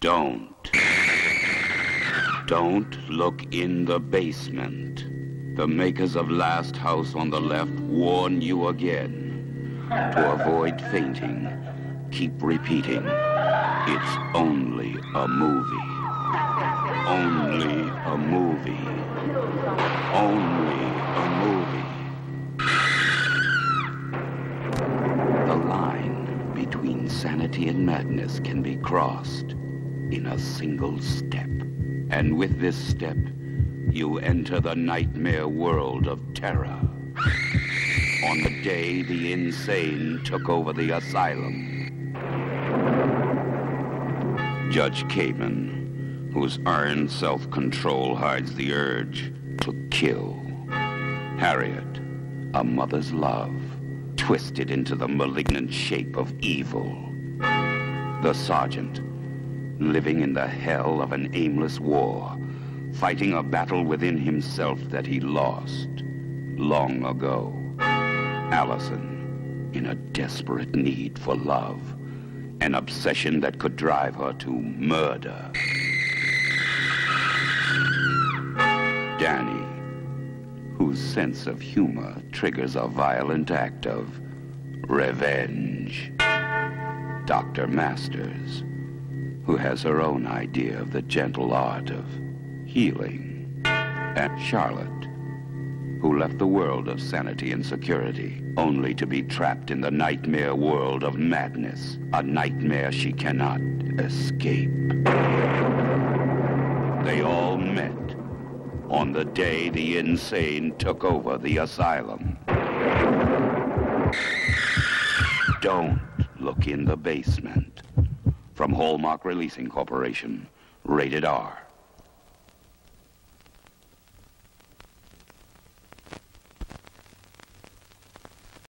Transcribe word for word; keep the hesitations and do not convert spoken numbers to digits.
Don't. Don't look in the basement. The makers of Last House on the Left warn you again. To avoid fainting, keep repeating. It's only a movie. Only a movie. Only a movie. The line between sanity and madness can be crossed in a single step. And with this step, you enter the nightmare world of terror. On the day the insane took over the asylum, Judge Cayman, whose iron self-control hides the urge to kill, Harriet, a mother's love, twisted into the malignant shape of evil. The sergeant, living in the hell of an aimless war, fighting a battle within himself that he lost long ago. Allison, in a desperate need for love, an obsession that could drive her to murder. Danny, whose sense of humor triggers a violent act of revenge. Doctor Masters, who has her own idea of the gentle art of healing. Aunt Charlotte, who left the world of sanity and security only to be trapped in the nightmare world of madness, a nightmare she cannot escape. They all met on the day the insane took over the asylum. Don't look in the basement. From Hallmark Releasing Corporation, rated R.